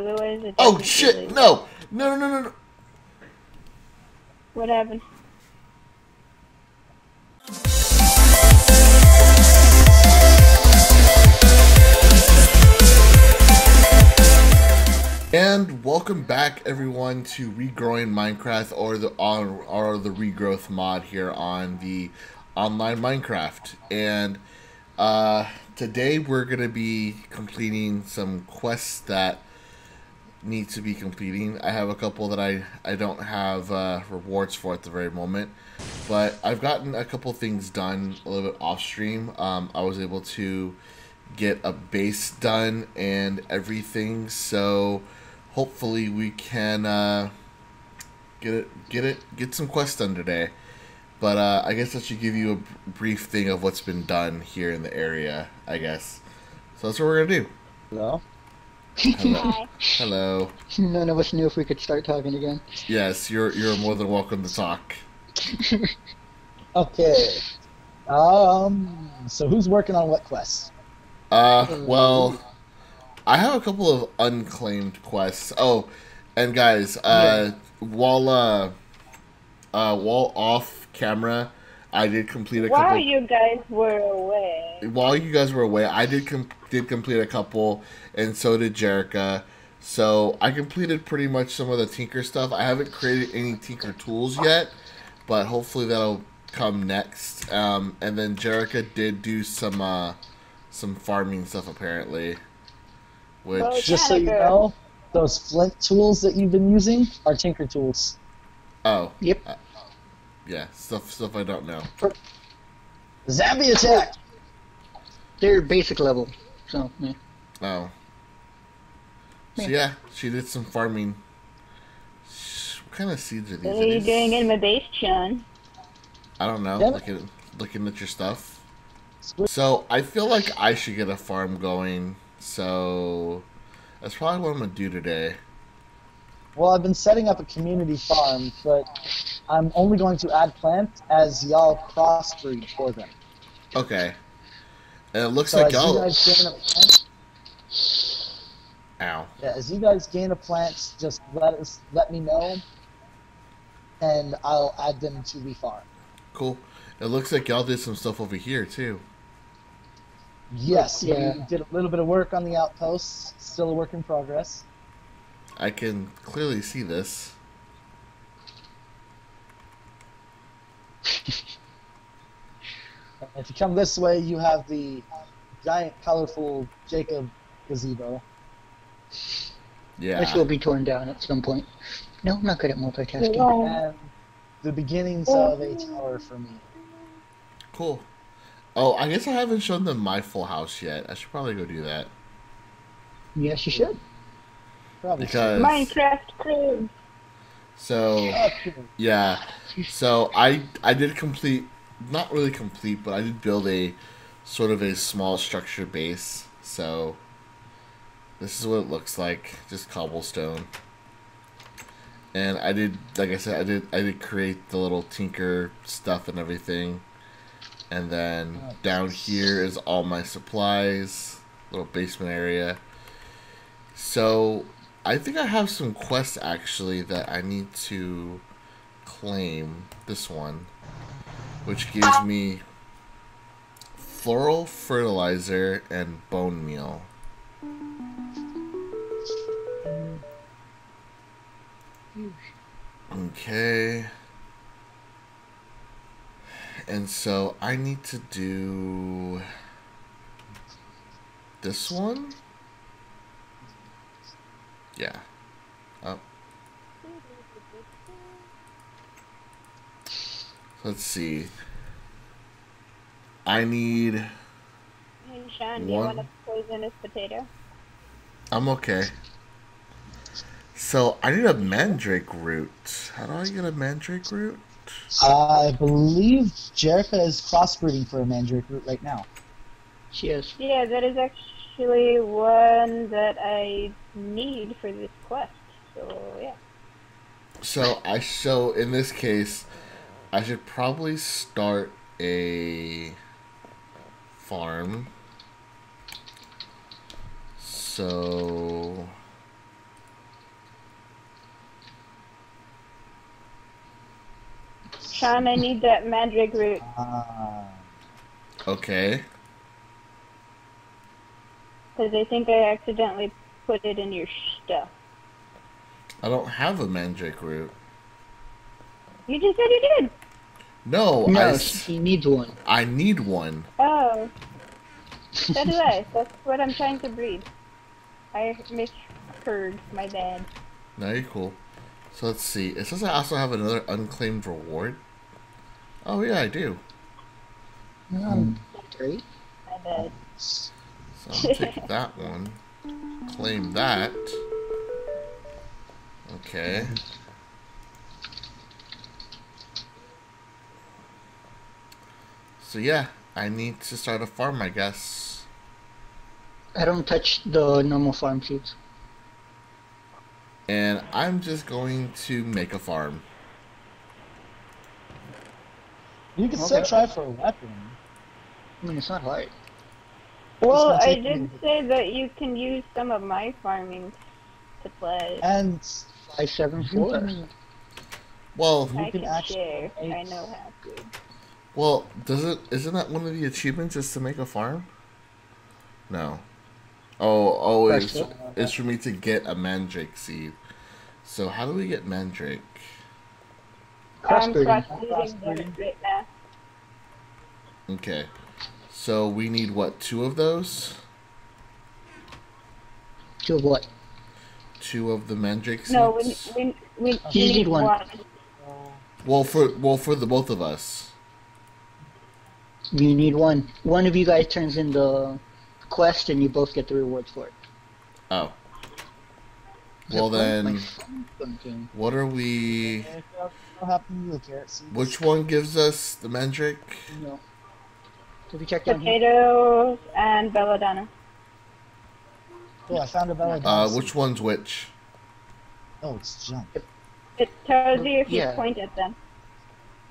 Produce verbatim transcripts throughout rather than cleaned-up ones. otherwise it Oh shit, no. no! No, no, no, no. What happened? And welcome back, everyone, to Regrowing Minecraft, or the or, or the Regrowth mod here on the online Minecraft. And uh, today we're gonna be completing some quests that need to be completing. I have a couple that I I don't have uh, rewards for at the very moment, but I've gotten a couple things done a little bit off stream. Um, I was able to get a base done and everything, so hopefully we can uh, get it, get it, get some quests done today. But uh, I guess that should give you a brief thing of what's been done here in the area, I guess. So that's what we're gonna do. Hello. Hello. Hi. Hello. None of us knew if we could start talking again. Yes, you're you're more than welcome to talk. Okay. Um. So who's working on what quests? Uh. Well, I have a couple of unclaimed quests. Oh, and guys, uh, yeah. while uh. Uh, while off camera, I did complete a while couple... While you guys were away. While you guys were away, I did com did complete a couple, and so did Jerica. So I completed pretty much some of the Tinker stuff. I haven't created any Tinker tools yet, but hopefully that'll come next. Um, and then Jerica did do some uh, some farming stuff, apparently. Which... Well, just so you know, those flint tools that you've been using are Tinker tools. Oh. Yep. Uh, yeah, stuff stuff I don't know. Zombie attack! They're basic level, so, yeah. Oh. So, yeah, she did some farming. What kind of seeds are these? What are you doing in my base, Sean? I don't know. Looking, looking at your stuff. So, I feel like I should get a farm going, so that's probably what I'm going to do today. Well, I've been setting up a community farm, but I'm only going to add plants as y'all crossbreed for them. Okay. And it looks so like y'all... Plant... Ow. Yeah, as you guys gain a plant, just let us let me know, and I'll add them to the farm. Cool. It looks like y'all did some stuff over here, too. Yes, yeah. We did a little bit of work on the outposts. Still a work in progress. I can clearly see this. If you come this way, you have the giant, colorful Jacob gazebo. Yeah. Which will be torn down at some point. No, I'm not good at multitasking. Yeah. And the beginnings oh. of a tower for me. Cool. Oh, I guess I haven't shown them my full house yet. I should probably go do that. Yes, you should. Probably because Minecraft crib. So yeah, so I I did complete, not really complete, but I did build a sort of a small structure base. So this is what it looks like, just cobblestone. And I did, like I said, I did I did create the little Tinker stuff and everything. And then down here is all my supplies, little basement area. So I think I have some quests, actually, that I need to claim. This one, which gives me floral fertilizer and bone meal. Okay. And so I need to do this one? Yeah. Oh. Let's see. I need. Hey, Sean, one... do you want a poisonous potato? I'm okay. So I need a mandrake root. How do I get a mandrake root? I believe Jerica is crossbreeding for a mandrake root right now. She is. Yeah, that is actually. Actually, one that I need for this quest. So yeah. So I so in this case, I should probably start a farm. So Sean, I need that Mandrake root. Uh, okay. Because I think I accidentally put it in your stuff. I don't have a Mandrake root. You just said you did. No, no I... she needs one. I need one. Oh. So do I. That's what I'm trying to breed. I misheard. My bad. No, you're cool. So let's see. It says I also have another unclaimed reward. Oh, yeah, I do. Um, three. My bad. So I'll take that one. Claim that. Okay. So yeah, I need to start a farm, I guess. I don't touch the normal farm sheets. And I'm just going to make a farm. You can okay. still try for a weapon. I mean, it's not hard. Well, I did minutes. say that you can use some of my farming to play. And five seven four. Well, I you can, can actually. Share. I know how to. Well, does it? Isn't that one of the achievements? Is to make a farm? No. Oh, oh, it's, it's for me to get a mandrake seed. So how do we get mandrake? I'm crossbreeding right now. Okay, so we need what? Two of those? Two of what? Two of the mandrake seeds. No, we we we, we need, need one. one. Well, for well for the both of us. You need one. One of you guys turns in the quest and you both get the rewards for it. Oh. Well then, what are we... Which one gives us the mandrake? No. Did we check down here? Potatoes and belladonna. Oh, I found a belladonna. Uh, which one's which? Oh, it's junk. It tells you if you yeah. point at them.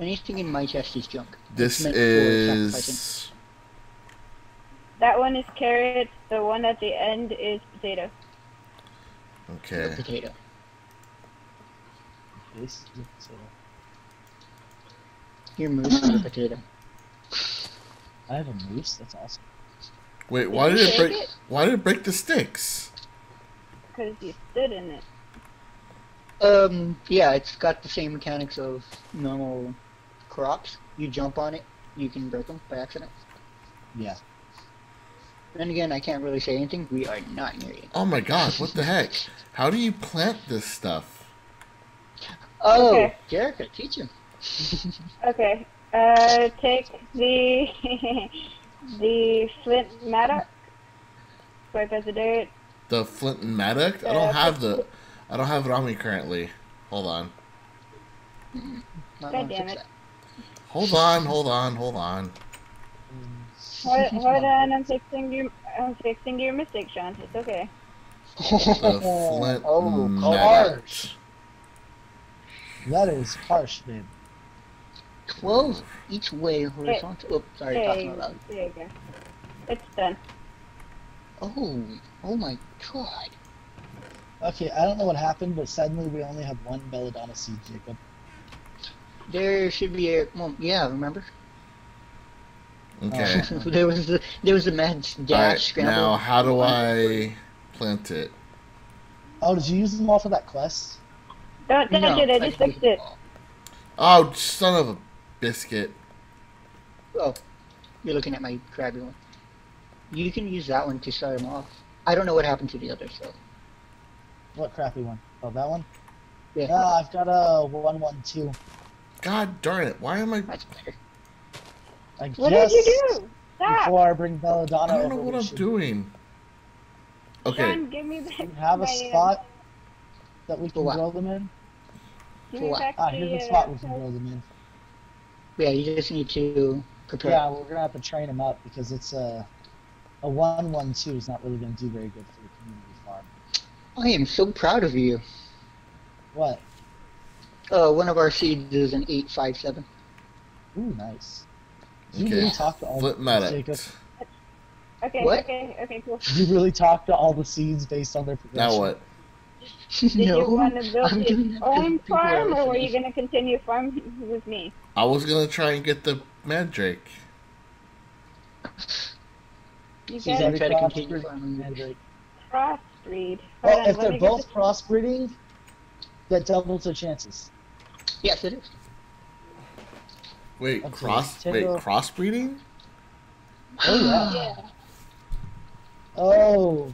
Anything in my chest is junk. This is... That one is carrot, the one at the end is potato. Okay. The potato. This is the potato. Your moose is the potato. I have a moose? That's awesome. Wait, why did, did it break... It? Why did it break the sticks? Because you stood in it. Um, yeah, it's got the same mechanics of normal crops. You jump on it, you can break them by accident. Yeah. And again, I can't really say anything. We are not near you. Oh my god, what the heck? How do you plant this stuff? Oh, okay. Jerica, teach him. Okay, uh, take the, the flint mattock, swipe as a dirt. The flint and mattock? I don't have the... I don't have it on me currently. Hold on. God damn it. Hold on, hold on, hold on. Hold, hold on, I'm fixing your, I'm fixing your mistake, Sean. It's okay. The flint oh, mattock. That is harsh, man. Twelve each way horizontal. Oops, sorry, hey, talking about it. There you go. It's done. Oh, oh my god. Okay, I don't know what happened, but suddenly we only have one belladonna seed, Jacob. There should be a... Well, yeah, remember? Okay. Uh, there was the there was a mad dash right, scramble. Now, how do I plant it? Oh, did you use them all for that quest? Don't touch no, it, I just I fixed it. Oh, son of a biscuit. Oh, you're looking at my crabby one. You can use that one to start them off. I don't know what happened to the others, though. What crappy one? Oh, that one? Yeah. Ah, I've got a one one two. God darn it, why am I... That's better. I what guess did you do? Stop! Before I bring Belladonna over, I don't know over, what I'm should... doing. Okay. John, give me back we have a spot hand. that we can grow them in? Give me back ah, here's a spot we can grow them in. Yeah, you just need to prepare. Yeah, we're going to have to train them up because it's a... A one one two is not really going to do very good for the community farm. I am so proud of you. What? Uh, one of our seeds is an eight five seven. Ooh, nice. You okay. really talk to all Flip the seeds, Okay, what? okay, okay, cool. You really talk to all the seeds based on their production. Now what? Did no, you want to build I'm your own farm, or are you going to continue farming with me? I was going to try and get the Mandrake. You She's going to try to continue farming Mandrake. Crossbreed. Well, on, if they're both the... crossbreeding, that doubles their chances. Yes, it is. Wait, okay, cross? Wait, crossbreeding? Oh, wow. Yeah. Oh.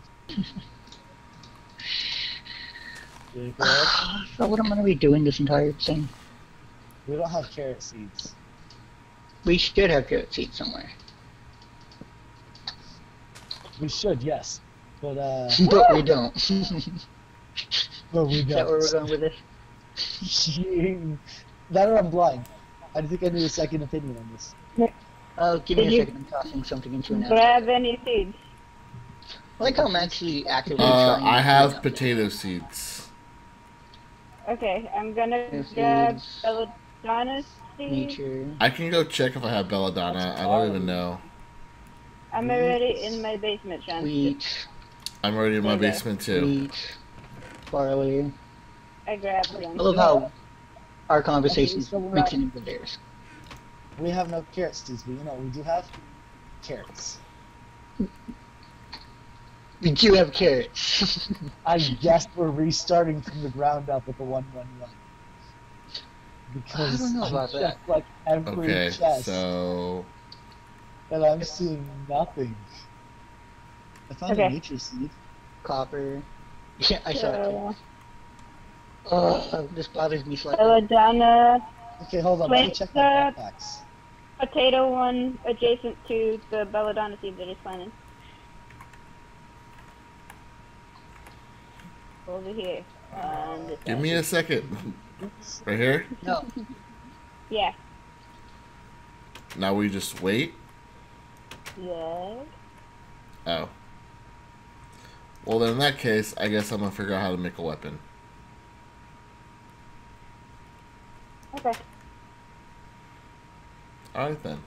So what am I going to be doing this entire thing? We don't have carrot seeds. We should have carrot seeds somewhere. We should, yes. But, uh... but we don't. But we don't. Is that where we're going with this? That or I'm blind. I think I need a second opinion on this. Oh, give Did me a second. I'm tossing something into an Grab outside. Any seeds. I like how I'm actually actively uh, trying. I have something. Potato seeds. Okay, I'm gonna grab Belladonna seeds. Nature. I can go check if I have Belladonna. I don't even know. I'm already Wheat. in my basement, John. Wheat. I'm already in my okay. basement too. Wheat. Barley. I grabbed them. I love how our conversations mix into theirs. We have no carrot seeds, but you know, we do have carrots. We do have carrots. I guess we're restarting from the ground up with the one one one. Because I don't know about that. Like every okay, chest, so... and I'm seeing nothing. I found okay. a nature seed. Copper. Yeah, I saw it. Uh, oh, this bothers me slightly. Belladonna. Okay, hold on. Let me check my backpacks. Potato one adjacent to the Belladonna seed that he's planted. Over here. Um, Give me a second. Right here? No. Yeah. Now we just wait? Yeah. Oh. Well, then in that case, I guess I'm going to figure out how to make a weapon. Okay. Alright then.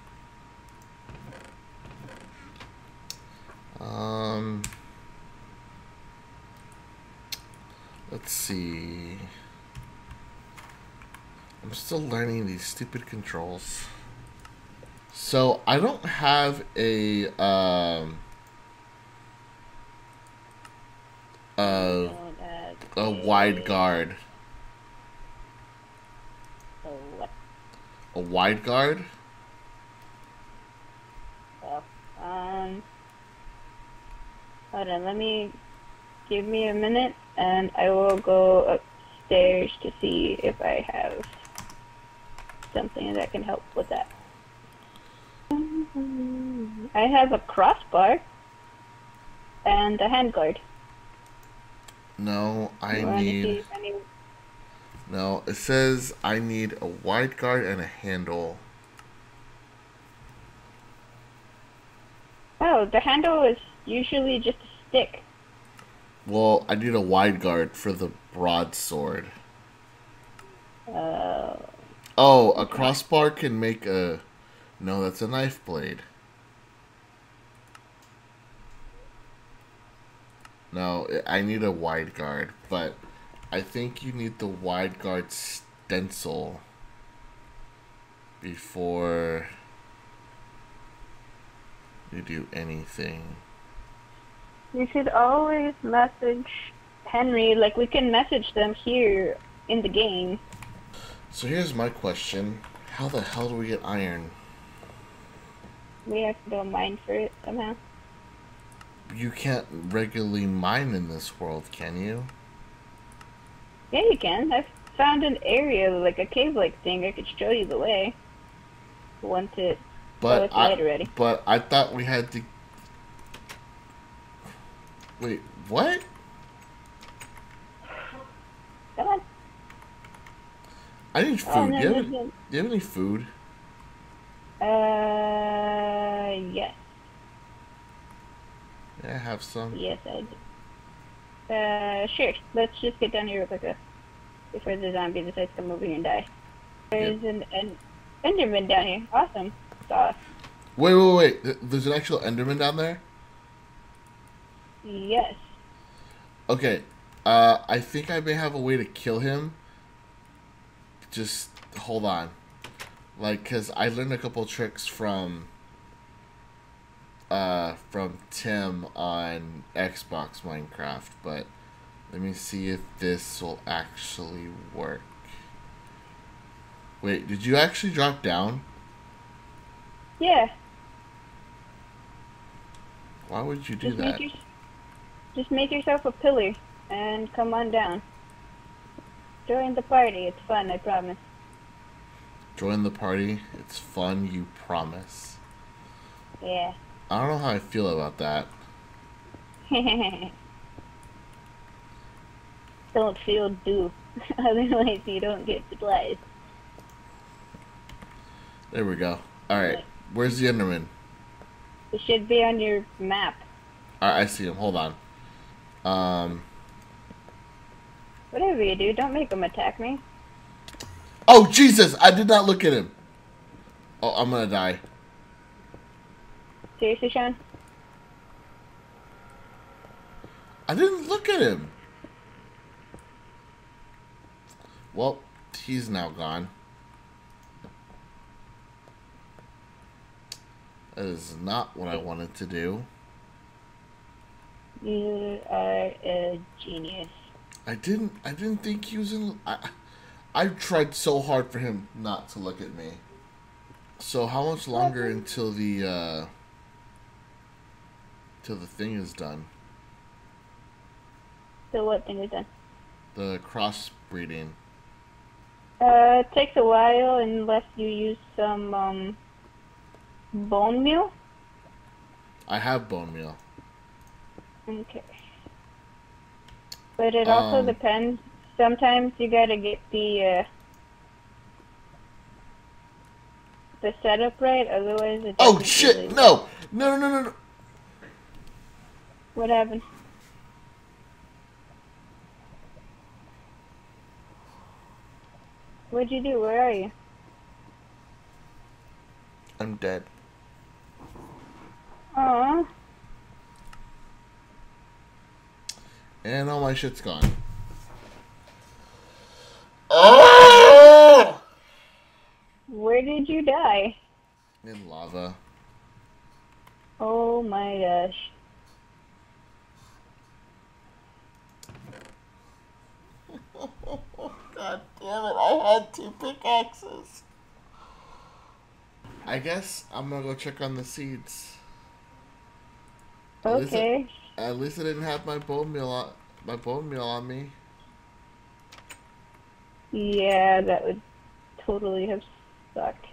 Um... Let's see. I'm still learning these stupid controls. So I don't have a um, a a wide guard. A wide guard? Well, um, hold on. Let me give me a minute. And I will go upstairs to see if I have something that can help with that. I have a crossbar and a handguard. No, I you need... Any... No, it says I need a wide guard and a handle. Oh, the handle is usually just a stick. Well, I need a wide guard for the broadsword. Uh, oh, a crossbar can make a... No, that's a knife blade. No, I need a wide guard, but I think you need the wide guard stencil before you do anything. You should always message Henry, like we can message them here in the game. So here's my question. How the hell do we get iron? We have to go mine for it somehow. You can't regularly mine in this world, can you? Yeah, you can. I found an area, like a cave-like thing. I could show you the way. Once it... But, oh, I, light already. But I thought we had to... Wait, what? Come on. I need food. Oh, no, do, you have, do you have any food? Uh, yes. Yeah, I have some. Yes, I do. Uh, sure. Let's just get down here real quick before the zombie decides to come over here and die. There's yep. an, an Enderman down here. Awesome. Sauce. Wait, wait, wait. There's an actual Enderman down there? Yes. Okay, Uh, I think I may have a way to kill him. Just hold on. Like, because I learned a couple tricks from uh, from Tim on Xbox Minecraft, but let me see if this will actually work. Wait, did you actually drop down? Yeah. Why would you do just that? Make your, just make yourself a pillar and come on down. Join the party. It's fun, I promise. Join the party. It's fun, you promise. Yeah. I don't know how I feel about that. Don't feel do. Otherwise you don't get supplies. There we go. Alright. Where's the Enderman? It should be on your map. Alright, I see him. Hold on. Um. Whatever you do, don't make him attack me. Oh, Jesus! I did not look at him. Oh, I'm gonna die. Seriously, Sean? I didn't look at him. Well, he's now gone. That is not what I wanted to do. You are a genius. I didn't. I didn't think he was in. I, I tried so hard for him not to look at me. So how much longer until the uh, till the thing is done? So what thing is done? The crossbreeding. Uh, it takes a while unless you use some um, bone meal. I have bone meal. Okay. But it also um, depends. Sometimes you gotta get the uh, the setup right, otherwise it. Oh shit! Really no! No! No! No! No! What happened? What'd you do? Where are you? I'm dead. Aww. And all my shit's gone. Oh! Where did you die? In lava. Oh my gosh. God damn it, I had two pickaxes. I guess I'm gonna go check on the seeds. Okay. At least I, at least I didn't have my bone meal on, my bone meal on me. Yeah, that would totally have sucked.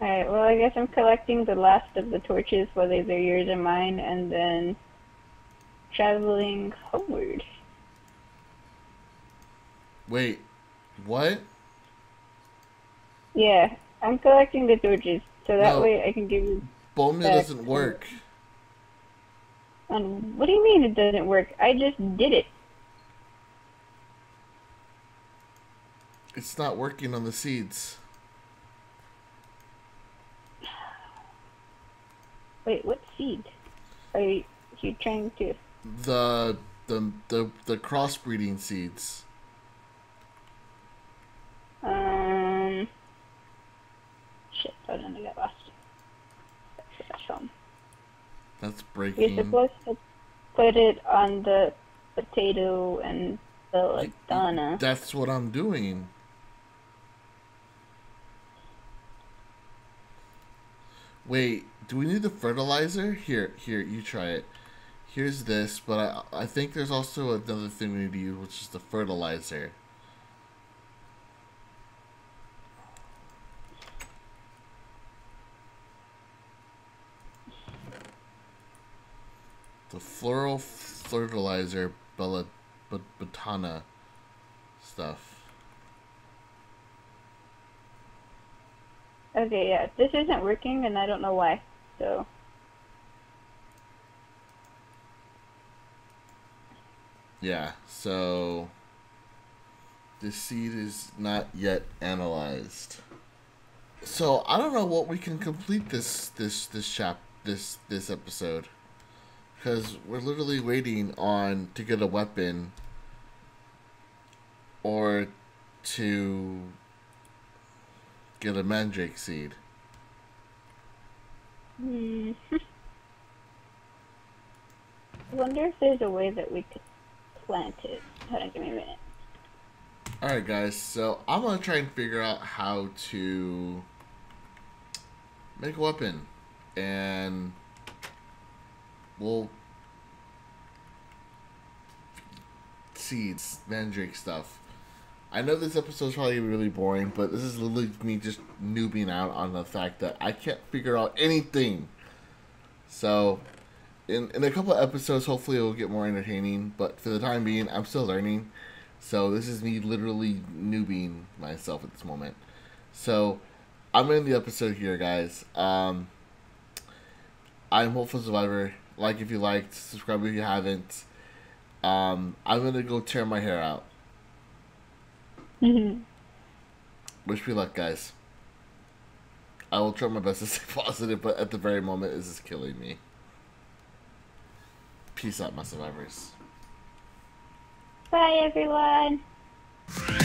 Alright, well I guess I'm collecting the last of the torches, whether they're yours or mine, and then traveling homeward. Wait, what? Yeah, I'm collecting the torches, so that no, way I can give you... Bone meal doesn't work. Um, what do you mean it doesn't work? I just did it. It's not working on the seeds. Wait, what seed? Are you, are you trying to... The, the, the, the crossbreeding seeds. Um... Shit, I don't know, I got lost. That's, that's, that's breaking. You're supposed to put it on the potato and belladonna. That's what I'm doing. Wait, do we need the fertilizer? Here, here, you try it. Here's this, but I, I think there's also another thing we need to use, which is the fertilizer. The floral fertilizer belladonna stuff. Okay, yeah. This isn't working, and I don't know why, so... Yeah, so... This seed is not yet analyzed. So, I don't know what we can complete this, this, this chap, this, this episode. Because we're literally waiting on to get a weapon or to get a mandrake seed. Hmm. I wonder if there's a way that we could plant it. Hold on, give me a minute. Alright guys, so I'm going to try and figure out how to make a weapon. And we'll seeds, mandrake stuff. I know this episode's probably really boring, but this is literally me just noobing out on the fact that I can't figure out anything. So, in, in a couple of episodes, hopefully it will get more entertaining, but for the time being, I'm still learning. So this is me literally noobing myself at this moment. So, I'm in the episode here, guys. Um, I'm HopefulSurvivor. Like if you liked, subscribe if you haven't. Um, I'm going to go tear my hair out. Mm-hmm. Wish me luck, guys. I will try my best to stay positive, but at the very moment, this is killing me. Peace out, my survivors. Bye, everyone.